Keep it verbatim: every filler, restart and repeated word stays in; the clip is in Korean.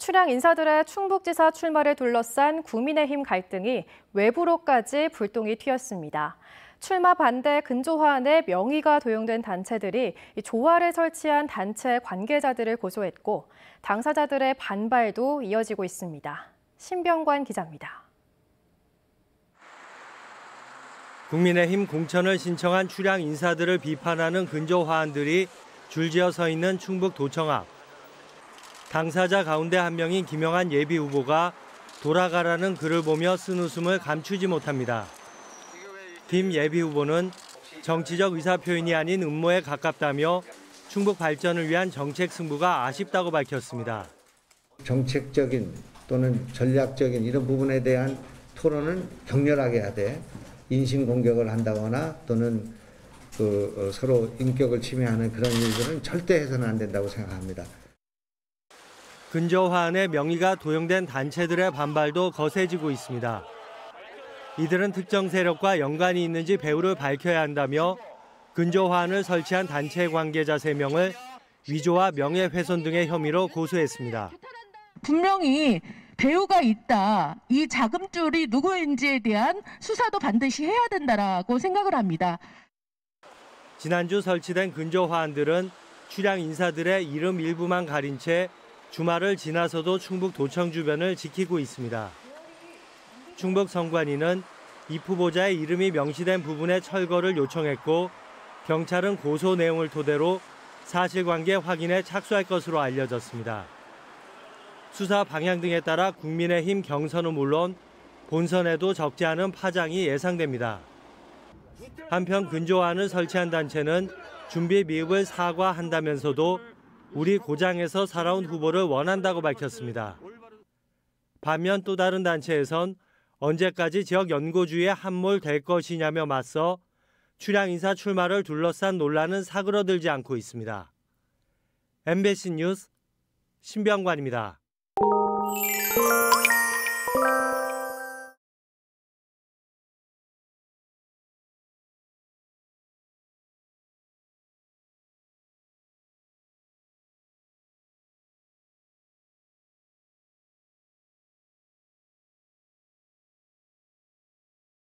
추량 인사들의 충북지사 출마를 둘러싼 국민의힘 갈등이 외부로까지 불똥이 튀었습니다. 출마 반대 근조화안에 명의가 도용된 단체들이 조화를 설치한 단체 관계자들을 고소했고 당사자들의 반발도 이어지고 있습니다. 신병관 기자입니다. 국민의힘 공천을 신청한 추량 인사들을 비판하는 근조화안들이 줄지어 서 있는 충북도청 앞. 당사자 가운데 한 명인 김영환 예비 후보가 돌아가라는 글을 보며 쓴 웃음을 감추지 못합니다. 김 예비 후보는 정치적 의사표현이 아닌 음모에 가깝다며 충북 발전을 위한 정책 승부가 아쉽다고 밝혔습니다. 정책적인 또는 전략적인 이런 부분에 대한 토론은 격렬하게 해야 돼. 인신공격을 한다거나 또는 그 서로 인격을 침해하는 그런 일들은 절대 해서는 안 된다고 생각합니다. 근저화안에 명의가 도용된 단체들의 반발도 거세지고 있습니다. 이들은 특정 세력과 연관이 있는지 배후를 밝혀야 한다며 근저화안을 설치한 단체 관계자 세 명을 위조와 명예훼손 등의 혐의로 고소했습니다. 분명히 배후가 있다, 이 자금줄이 누구인지에 대한 수사도 반드시 해야 된다라고 생각을 합니다. 지난주 설치된 근저화안들은 추량 인사들의 이름 일부만 가린 채 주말을 지나서도 충북도청 주변을 지키고 있습니다. 충북 선관위는 입 후보자의 이름이 명시된 부분의 철거를 요청했고 경찰은 고소 내용을 토대로 사실관계 확인에 착수할 것으로 알려졌습니다. 수사 방향 등에 따라 국민의힘 경선은 물론 본선에도 적지 않은 파장이 예상됩니다. 한편 근조안을 설치한 단체는 준비 미흡을 사과한다면서도 우리 고장에서 살아온 후보를 원한다고 밝혔습니다. 반면 또 다른 단체에선 언제까지 지역 연고주의에 함몰될 것이냐며 맞서 추량 인사 출마를 둘러싼 논란은 사그러들지 않고 있습니다. 엠비씨 뉴스 신병관입니다.